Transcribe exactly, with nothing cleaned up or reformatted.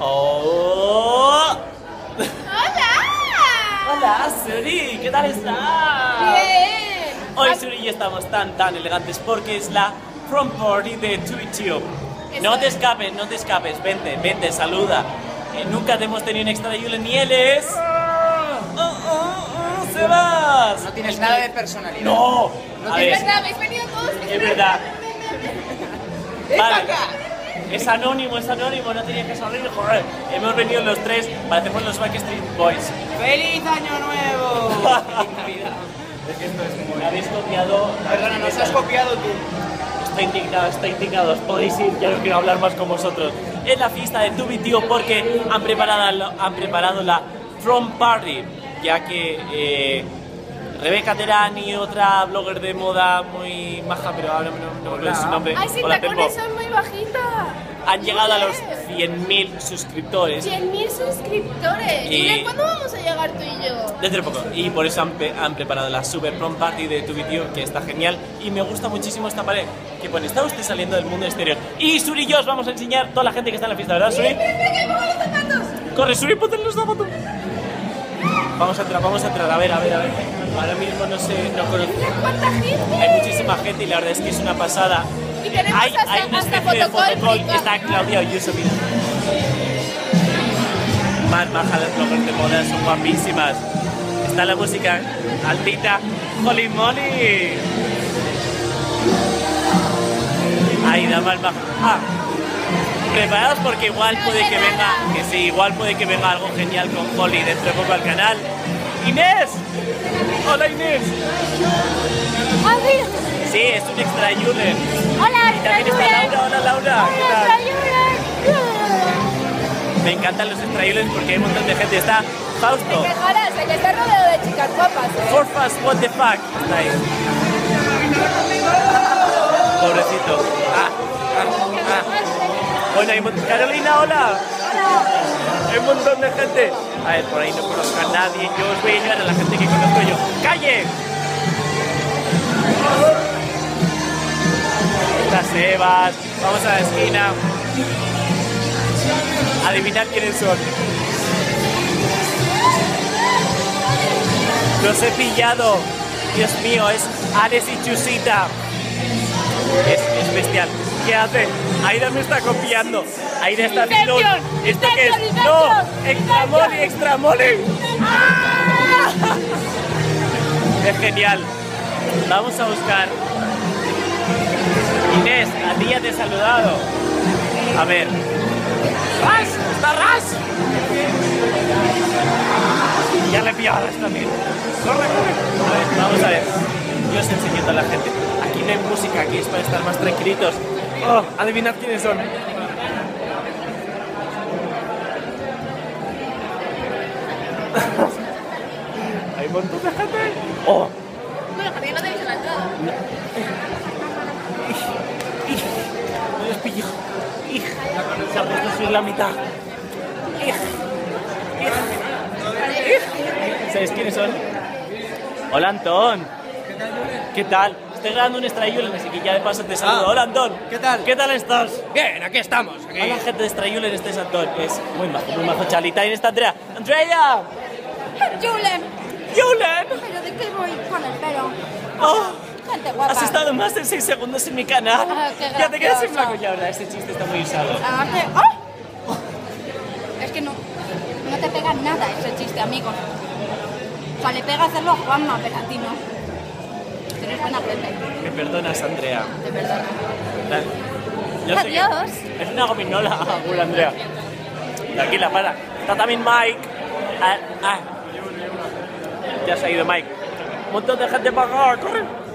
Oh. ¡Hola! ¡Hola, Suri! ¿Qué tal estás? ¡Bien! Hoy Suri y estamos tan tan elegantes porque es la prom party de two btube. No te escapes, no te escapes, vente, vente, saluda. Eh, nunca te hemos tenido un extra de Julen ni él es... Oh, oh, oh, ¡se vas! No tienes nada de personalidad. ¡No! no es verdad, habéis venido todos. Es verdad. ¡Ven para acá! Es anónimo, es anónimo, no tenía que saberlo, joder. Hemos venido los tres, parecemos los Backstreet Boys. ¡Feliz Año Nuevo! Es que esto es muy... Habéis copiado... Perdona, nos has copiado tú. Estoy indignado, estoy indignado, os podéis ir, ya no quiero hablar más con vosotros. Es la fiesta de Tubitiu porque han preparado, han preparado la prom party, ya que... Eh, Rebeca Terani, otra blogger de moda muy maja, pero ahora no me acuerdo su nombre. ¡Ay, sin tacones son muy bajita! Han llegado a los cien mil suscriptores. ¡cien mil suscriptores! ¿Y cuándo vamos a llegar tú y yo? Dentro de poco. Y por eso han, han preparado la super prom party de two btube, que está genial. Y me gusta muchísimo esta pared que pone: está usted saliendo del mundo exterior. Y Suri y yo os vamos a enseñar toda la gente que está en la fiesta, ¿verdad, Suri? ¡Espera, espera, que pongo los zapatos! ¡Corre, Suri, ponte los zapatos! Vamos a entrar, vamos a entrar, a ver, a ver, a ver. Ahora mismo no sé, no conozco. ¿Cuánta gente? Hay muchísima gente y la verdad es que es una pasada. Y tenemos hay, hasta, hay una hasta especie de fotocall que está Claudia Oyuso, mira. Más baja las bloggers de moda, son guapísimas. Está la música altita. ¡Holy moly! Ay, da más baja. Ah. Preparados porque igual puede que venga, que sí, igual puede que venga algo genial con Holly dentro de poco al canal. ¡Inés! ¡Hola, Inés! Sí, es un ExtraJulen. ¡Hola, y también está Laura, hola Laura! ¿Qué tal? Me encantan los ExtraJulens porque hay un montón de gente. Está Fausto. Ahora se está rodeado de chicas guapas. Forfas, what the fuck. Está ahí. Pobrecito. Ah, ah, ah. Bueno, hay... Carolina, hola. Hola. Hay un montón de gente. A ver, por ahí no conozco a nadie. Yo os voy a llegar a la gente que conozco yo. ¡Calle! Está Sebas. Vamos a la esquina. Adivinad quiénes son. Los he pillado. Dios mío, es Ares y Chusita. Es, es bestial. ¿Qué hace? Aida me está copiando. Aida está haciendo... ¿Esto qué es? ¡No! ¡Extra mole! ¡Extra mole! ¡Ah! Es genial. Vamos a buscar... Inés, a ti ya te he saludado. A ver... ¡Ras! ¡Está Ras! Ya le he pillado a Ras también. ¡Corre, corre! A ver, vamos a ver. Yo os enseño a la gente. Aquí no hay música, aquí es para estar más tranquilitos. Oh, adivinad quiénes son. Hay un montón de gente. Oh. Bueno, porque no te he visto la entrada. No. No los pillo. Se ha puesto a subir la mitad. ¿Sabéis quiénes son? Hola, Antón. ¿Qué tal? Estoy grabando un ExtraJulen, así que ya de paso te saludo. Ah, hola, Antón. ¿Qué tal? ¿Qué tal estás? Bien, aquí estamos. Aquí. Hola, gente de ExtraJulen, este es Antón. Es muy majo, muy majo. Chalita, y está Andrea. ¡Andrea! ¡Julen! ¡Julen! Pero de qué voy con el pelo. Oh, gente guapa. Has estado más de seis segundos en mi canal. Ah, ya te quedas sin flaco ya ahora. Este chiste está muy usado. Ah, que... oh. Es que no, no te pega nada ese chiste, amigo. O sea, le pega hacerlo a Juanma, pero a ti no. Me perdonas, Andrea. Te perdono. Yo Adiós. Sé es una gominola, hola, Andrea. Tranquila, para. Está también Mike. Ah, ah. Ya se ha ido Mike. Un montón de gente para acá, corre.